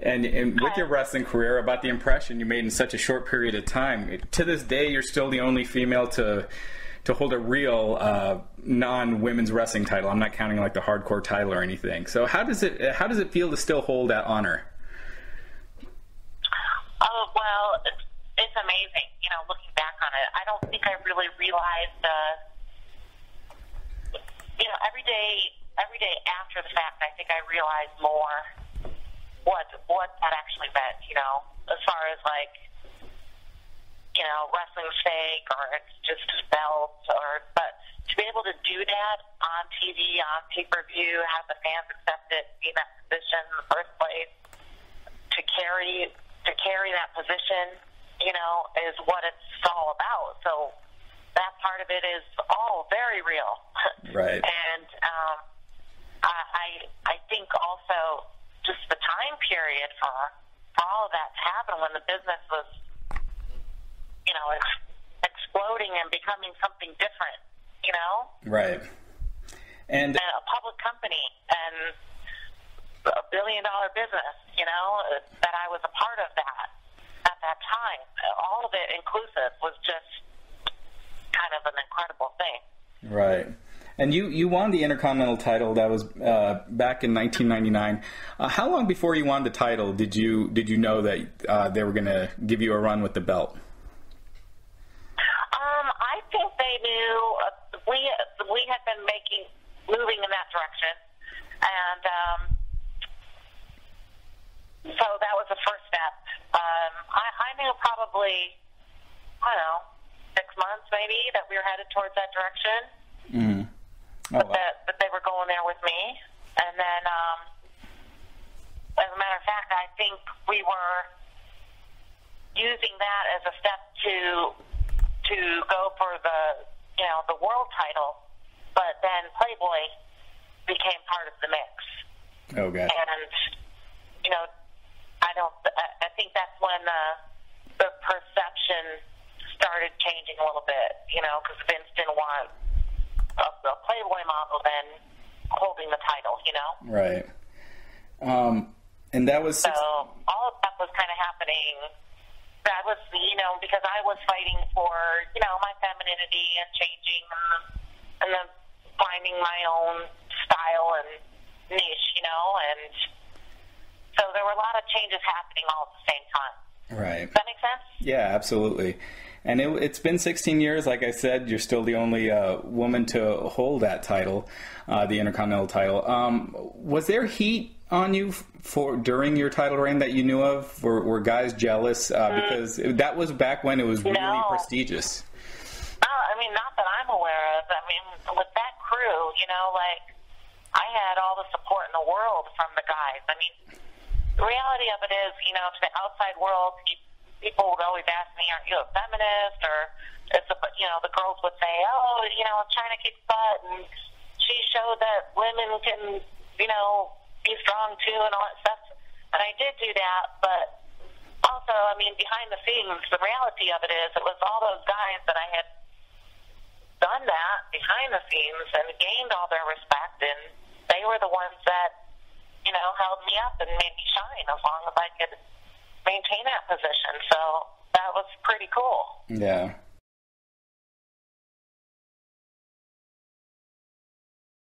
And with your wrestling career, about the impression you made in such a short period of time, to this day, you're still the only female to hold a real non-women's wrestling title. I'm not counting like the hardcore title or anything. So how does it feel to still hold that honor? Oh, well, it's amazing. You know, looking back on it, I don't think I really realized. You know, every day after the fact, I think I realized more. What that actually meant, you know, as far as like, you know, wrestling's fake or it's just belts or, but to be able to do that on TV, on pay-per-view, have the fans accept it, be in that position in the first place, to carry that position, you know, is what it's all about. So that part of it is all very real. Right. And I think also, just the time period for all of that to happen when the business was, you know, exploding and becoming something different, you know? Right. And a public company and a billion-dollar business, you know, that I was a part of that at that time. All of it inclusive was just kind of an incredible thing. Right. And you won the Intercontinental title. That was back in 1999. How long before you won the title did you know that they were going to give you a run with the belt? I think they knew. We had been moving in that direction, and so that was the first step. I knew probably, I don't know, 6 months maybe that we were headed towards that direction. Mm-hmm. Oh, wow. But they were going there with me, and then, as a matter of fact, I think we were using that as a step to go for the, you know, the world title. But then Playboy became part of the mix. Okay. And you know, I think that's when the perception started changing a little bit. You know, because Vince didn't want a Playboy model then holding the title, you know? Right. And that was... So all of that was kind of happening. That was, you know, because I was fighting for, you know, my femininity and changing and then finding my own style and niche, you know? And so there were a lot of changes happening all at the same time. Right. Does that make sense? Yeah, absolutely. And it's been 16 years, like I said. You're still the only woman to hold that title, the Intercontinental title. Was there heat on you during your title reign that you knew of? Were guys jealous? Because that was back when it was really prestigious. I mean, not that I'm aware of. I mean, with that crew, you know, like, I had all the support in the world from the guys. I mean, the reality of it is, you know, to the outside world, people would always ask me, aren't you a feminist? Or, you know, the girls would say, oh, you know, Chyna kicks butt, and she showed that women can, you know, be strong too and all that stuff. And I did do that, but also, I mean, behind the scenes, the reality of it is it was all those guys that I had done that behind the scenes and gained all their respect, and they were the ones that, you know, held me up and made me shine as long as I could maintain that position. So that was pretty cool. Yeah.